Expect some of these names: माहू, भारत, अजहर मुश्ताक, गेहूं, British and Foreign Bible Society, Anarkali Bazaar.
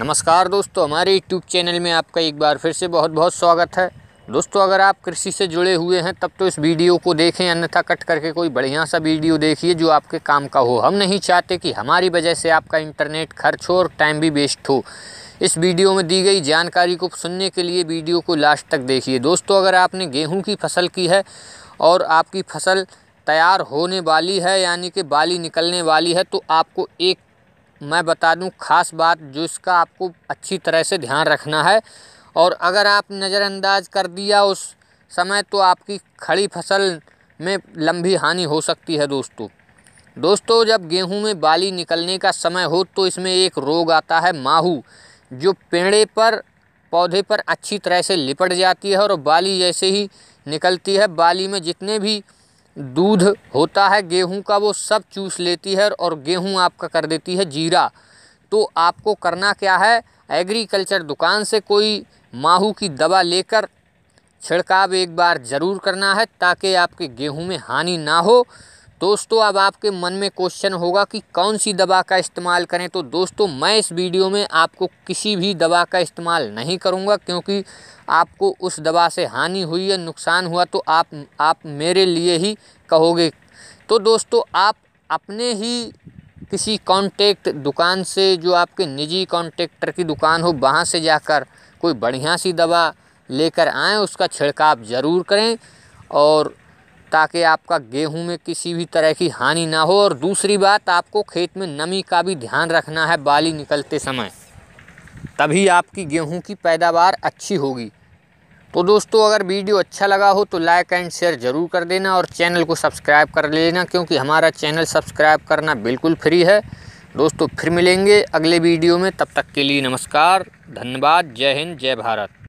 नमस्कार दोस्तों, हमारे यूट्यूब चैनल में आपका एक बार फिर से बहुत बहुत स्वागत है। दोस्तों, अगर आप कृषि से जुड़े हुए हैं तब तो इस वीडियो को देखें, अन्यथा कट करके कोई बढ़िया सा वीडियो देखिए जो आपके काम का हो। हम नहीं चाहते कि हमारी वजह से आपका इंटरनेट खर्च हो और टाइम भी वेस्ट हो। इस वीडियो में दी गई जानकारी को सुनने के लिए वीडियो को लास्ट तक देखिए। दोस्तों, अगर आपने गेहूँ की फसल की है और आपकी फसल तैयार होने वाली है, यानी कि बाली निकलने वाली है, तो आपको एक मैं बता दूं ख़ास बात जो इसका आपको अच्छी तरह से ध्यान रखना है, और अगर आप नज़रअंदाज कर दिया उस समय तो आपकी खड़ी फसल में लंबी हानि हो सकती है। दोस्तों जब गेहूं में बाली निकलने का समय हो तो इसमें एक रोग आता है माहू, जो पेड़े पर पौधे पर अच्छी तरह से लिपट जाती है और बाली जैसे ही निकलती है बाली में जितने भी दूध होता है गेहूं का वो सब चूस लेती है और गेहूं आपका कर देती है जीरा। तो आपको करना क्या है, एग्रीकल्चर दुकान से कोई माहू की दवा लेकर छिड़काव एक बार ज़रूर करना है ताकि आपके गेहूं में हानि ना हो। दोस्तों, अब आपके मन में क्वेश्चन होगा कि कौन सी दवा का इस्तेमाल करें, तो दोस्तों मैं इस वीडियो में आपको किसी भी दवा का इस्तेमाल नहीं करूंगा, क्योंकि आपको उस दवा से हानि हुई है, नुकसान हुआ तो आप मेरे लिए ही कहोगे। तो दोस्तों, आप अपने ही किसी कॉन्टैक्ट दुकान से, जो आपके निजी कॉन्ट्रैक्टर की दुकान हो, वहाँ से जाकर कोई बढ़िया सी दवा लेकर आएँ, उसका छिड़काव ज़रूर करें और ताकि आपका गेहूं में किसी भी तरह की हानि ना हो। और दूसरी बात, आपको खेत में नमी का भी ध्यान रखना है बाली निकलते समय, तभी आपकी गेहूं की पैदावार अच्छी होगी। तो दोस्तों, अगर वीडियो अच्छा लगा हो तो लाइक एंड शेयर ज़रूर कर देना और चैनल को सब्सक्राइब कर लेना, क्योंकि हमारा चैनल सब्सक्राइब करना बिल्कुल फ्री है। दोस्तों, फिर मिलेंगे अगले वीडियो में, तब तक के लिए नमस्कार, धन्यवाद, जय हिंद, जय भारत।